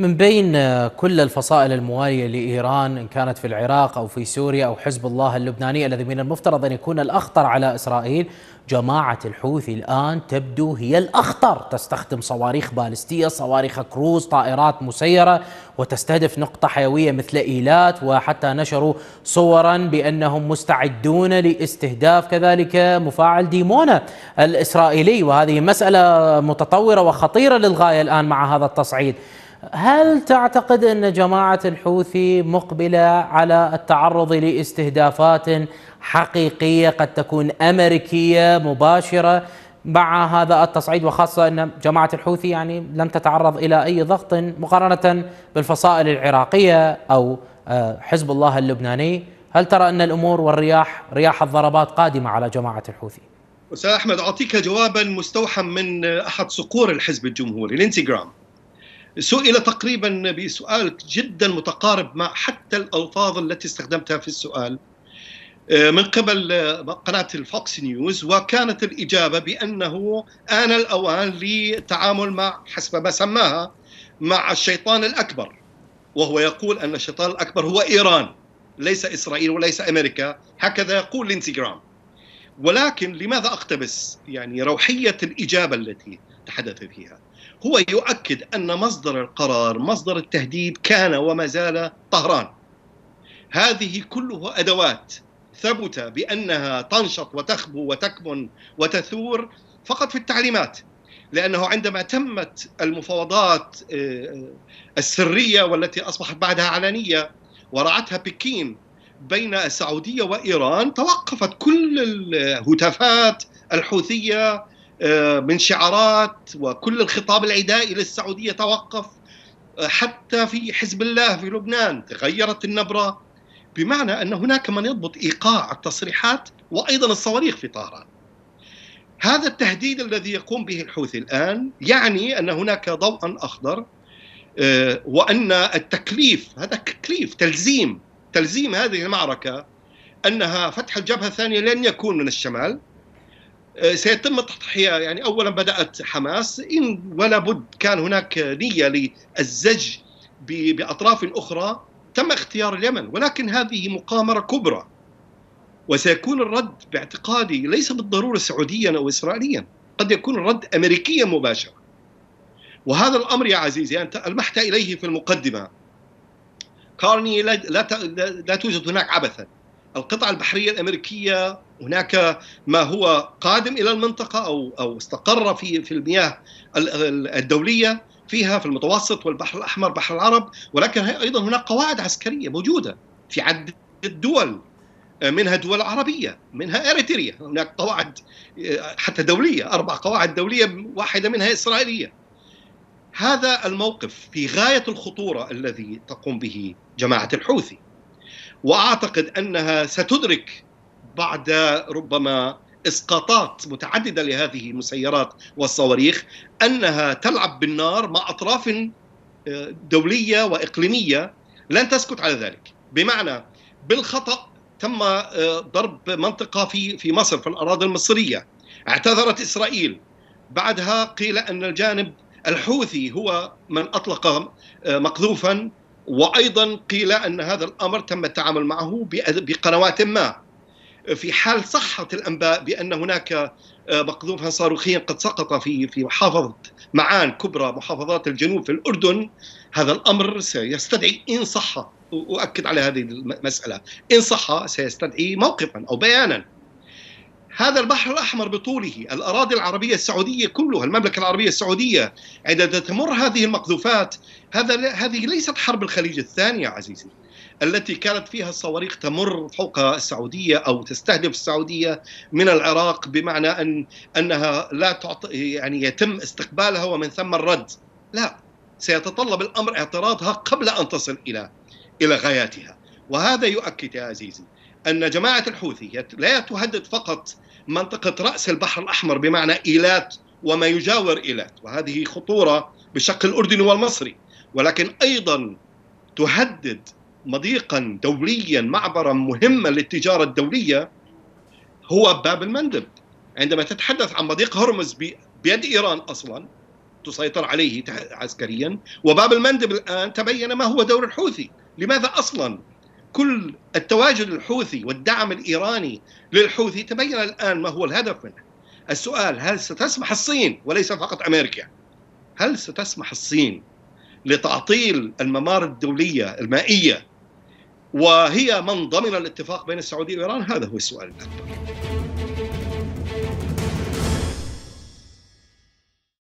من بين كل الفصائل الموالية لإيران، إن كانت في العراق أو في سوريا أو حزب الله اللبناني الذي من المفترض أن يكون الأخطر على إسرائيل، جماعة الحوثي الآن تبدو هي الأخطر، تستخدم صواريخ باليستية، صواريخ كروز، طائرات مسيرة، وتستهدف نقطة حيوية مثل إيلات، وحتى نشروا صورا بأنهم مستعدون لاستهداف كذلك مفاعل ديمونة الإسرائيلي، وهذه مسألة متطورة وخطيرة للغاية الآن مع هذا التصعيد. هل تعتقد أن جماعة الحوثي مقبلة على التعرض لاستهدافات حقيقية قد تكون أمريكية مباشرة مع هذا التصعيد، وخاصة أن جماعة الحوثي يعني لم تتعرض إلى أي ضغط مقارنة بالفصائل العراقية أو حزب الله اللبناني؟ هل ترى أن الأمور والرياح، رياح الضربات قادمة على جماعة الحوثي؟ أستاذ أحمد، أعطيك جوابا مستوحى من أحد صقور الحزب الجمهوري الانتجرام. سئل تقريبا بسؤال جدا متقارب مع حتى الألفاظ التي استخدمتها في السؤال من قبل قناة الفوكس نيوز، وكانت الإجابة بأنه آن الأوان للتعامل مع، حسب ما سماها، مع الشيطان الأكبر، وهو يقول أن الشيطان الأكبر هو إيران ليس إسرائيل وليس أمريكا، هكذا يقول الانتجرام. ولكن لماذا أقتبس يعني روحية الإجابة التي تحدث فيها؟ هو يؤكد أن مصدر القرار، مصدر التهديد، كان وما زال طهران. هذه كلها أدوات ثبت بأنها تنشط وتخبو وتكمن وتثور فقط في التعليمات، لأنه عندما تمت المفاوضات السرية والتي أصبحت بعدها علنية ورعتها بكين بين السعودية وإيران، توقفت كل الهتافات الحوثية من شعارات، وكل الخطاب العدائي للسعودية توقف، حتى في حزب الله في لبنان تغيرت النبرة، بمعنى أن هناك من يضبط إيقاع التصريحات وأيضا الصواريخ في طهران. هذا التهديد الذي يقوم به الحوثي الآن يعني أن هناك ضوءا أخضر، وأن التكليف، هذا تكليف، تلزيم هذه المعركة أنها فتح الجبهة الثانية لن يكون من الشمال، سيتم تضحية. يعني أولا بدأت حماس، إن ولا بد كان هناك نية للزج بأطراف أخرى، تم اختيار اليمن، ولكن هذه مقامرة كبرى، وسيكون الرد باعتقادي ليس بالضرورة سعوديا أو إسرائيليا، قد يكون الرد أمريكيا مباشرة. وهذا الأمر يا عزيزي أنت ألمحت إليه في المقدمة، كارني لا توجد هناك عبثا. القطعة البحرية الأمريكية هناك ما هو قادم إلى المنطقة أو استقر في المياه الدولية فيها، في المتوسط والبحر الأحمر بحر العرب، ولكن أيضا هناك قواعد عسكرية موجودة في عدة دول، منها دول عربية، منها إريتريا، هناك قواعد حتى دولية، 4 قواعد دولية، واحدة منها إسرائيلية. هذا الموقف في غاية الخطورة الذي تقوم به جماعة الحوثي، وأعتقد أنها ستدرك بعد ربما إسقاطات متعددة لهذه المسيرات والصواريخ أنها تلعب بالنار مع أطراف دولية وإقليمية لن تسكت على ذلك. بمعنى بالخطأ تم ضرب منطقة في مصر، في الأراضي المصرية، اعتذرت إسرائيل، بعدها قيل أن الجانب الحوثي هو من أطلق مقذوفا، وأيضا قيل أن هذا الأمر تم التعامل معه بقنوات ما، في حال صحة الأنباء بأن هناك مقذوفا صاروخيا قد سقط في محافظة معان، كبرى محافظات الجنوب في الأردن. هذا الأمر سيستدعي، إن صح، وأؤكد على هذه المسألة، إن صح سيستدعي موقفا أو بيانا. هذا البحر الأحمر بطوله، الأراضي العربية السعودية كلها، المملكة العربية السعودية، عندما تمر هذه المقذوفات، هذه ليست حرب الخليج الثانية عزيزي التي كانت فيها الصواريخ تمر فوق السعودية أو تستهدف السعودية من العراق، بمعنى أنها لا تعطي، يعني يتم استقبالها ومن ثم الرد، لا، سيتطلب الأمر اعتراضها قبل أن تصل إلى غاياتها. وهذا يؤكد يا عزيزي أن جماعة الحوثي لا تهدد فقط منطقة رأس البحر الأحمر بمعنى إيلات وما يجاور إيلات، وهذه خطورة بشق الأردن والمصري، ولكن أيضا تهدد مضيقا دوليا، معبرا مهما للتجارة الدولية، هو باب المندب. عندما تتحدث عن مضيق هرمز بيد إيران أصلا، تسيطر عليه عسكريا. وباب المندب الآن تبين ما هو دور الحوثي. لماذا أصلا كل التواجد الحوثي والدعم الإيراني للحوثي تبين الآن ما هو الهدف منه. السؤال: هل ستسمح الصين، وليس فقط أمريكا، هل ستسمح الصين لتعطيل الممار الدولية المائية، وهي من ضمن الاتفاق بين السعودية وإيران؟ هذا هو السؤال الأكبر.